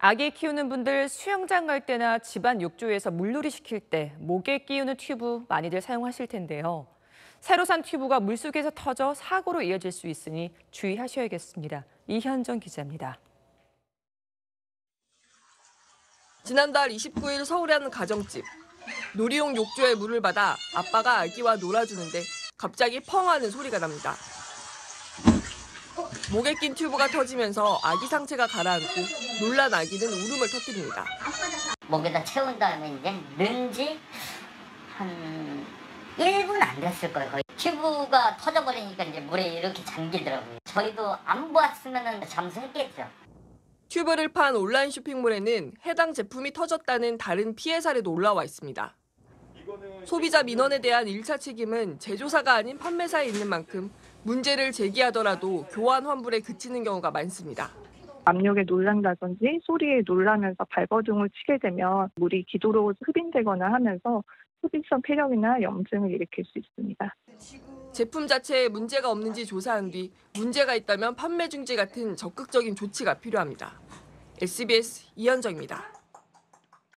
아기 키우는 분들 수영장 갈 때나 집안 욕조에서 물놀이 시킬 때 목에 끼우는 튜브 많이들 사용하실 텐데요. 새로 산 튜브가 물속에서 터져 사고로 이어질 수 있으니 주의하셔야겠습니다. 이현정 기자입니다. 지난달 29일 서울의 한 가정집. 놀이용 욕조에 물을 받아 아빠가 아기와 놀아주는데 갑자기 펑 하는 소리가 납니다. 목에 낀 튜브가 터지면서 아기 상체가 가라앉고 놀란 아기는 울음을 터뜨립니다. 목에다 채운 다음에 이제 는지 한 1분 안 됐을 거예요. 거의. 튜브가 터져버리니까 이제 물에 이렇게 잠기더라고요. 저희도 안 보았으면 잠수했겠죠. 튜브를 판 온라인 쇼핑몰에는 해당 제품이 터졌다는 다른 피해 사례도 올라와 있습니다. 소비자 민원에 대한 1차 책임은 제조사가 아닌 판매사에 있는 만큼 문제를 제기하더라도 교환 환불에 그치는 경우가 많습니다. 압력에 놀란다든지 소리에 놀라면서 발버둥을 치게 되면 물이 기도로 흡인되거나 하면서 흡입성 폐렴이나 염증을 일으킬 수 있습니다. 제품 자체에 문제가 없는지 조사한 뒤 문제가 있다면 판매 중지 같은 적극적인 조치가 필요합니다. SBS 이현정입니다.